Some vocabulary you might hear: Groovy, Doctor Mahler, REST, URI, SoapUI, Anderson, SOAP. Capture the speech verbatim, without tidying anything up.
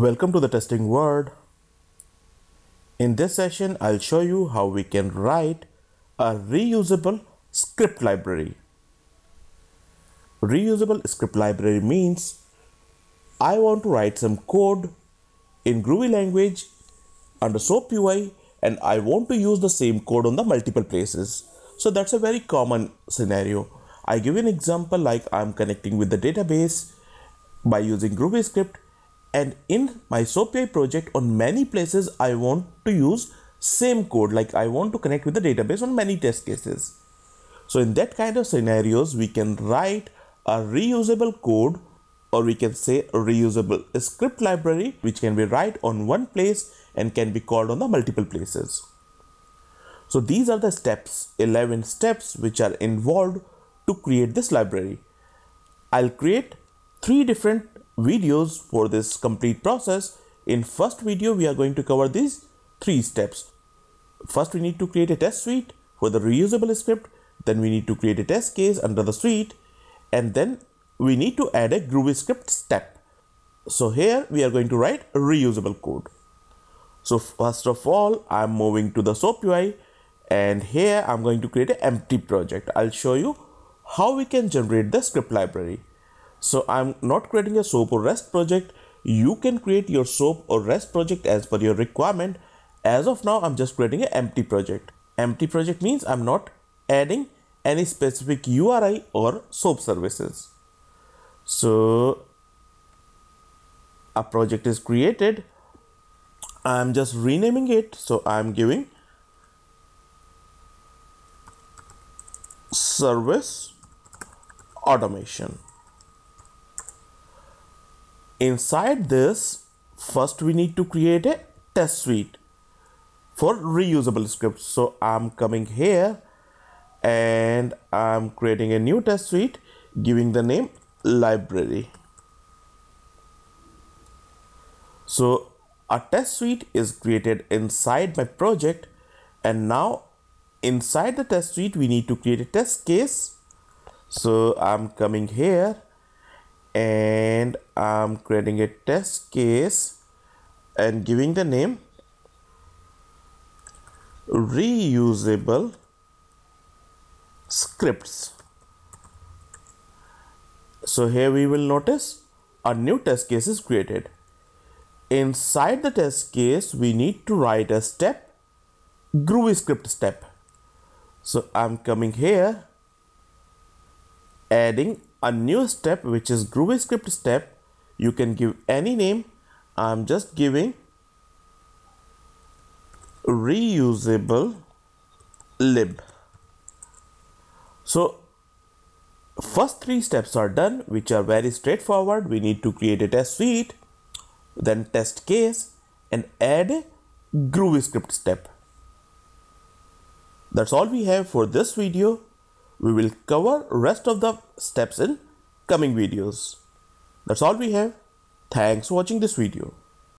Welcome to the testing world. In this session, I'll show you how we can write a reusable script library. Reusable script library means I want to write some code in Groovy language under SoapUI, and I want to use the same code on the multiple places. So that's a very common scenario. I give an example like I'm connecting with the database by using Groovy script. And in my SoapUI project, on many places, I want to use same code, like I want to connect with the database on many test cases. So in that kind of scenarios, we can write a reusable code, or we can say a reusable script library, which can be write on one place and can be called on the multiple places. So these are the steps, eleven steps, which are involved to create this library. I'll create three different videos for this complete process. In first video, we are going to cover these three steps. First, we need to create a test suite for the reusable script. Then we need to create a test case under the suite. And then we need to add a Groovy script step. So here we are going to write a reusable code. So first of all, I'm moving to the SoapUI, and here I'm going to create an empty project. I'll show you how we can generate the script library. So I'm not creating a SOAP or REST project. You can create your SOAP or REST project as per your requirement. As of now, I'm just creating an empty project. Empty project means I'm not adding any specific U R I or SOAP services. So a project is created. I'm just renaming it. So I'm giving service automation. Inside this, first we need to create a test suite for reusable scripts. So I'm coming here and I'm creating a new test suite, giving the name library. So a test suite is created inside my project, and now inside the test suite, we need to create a test case. So I'm coming here and I'm creating a test case and giving the name reusable scripts. So here we will notice a new test case is created. Inside the test case, we need to write a step, Groovy script step. So I'm coming here, adding a new step, which is Groovy script step. You can give any name. I'm just giving reusable lib. So first three steps are done, which are very straightforward. We need to create a test suite, then test case, and add a Groovy script step. That's all we have for this video. We will cover rest of the steps in coming videos. That's all we have. Thanks for watching this video.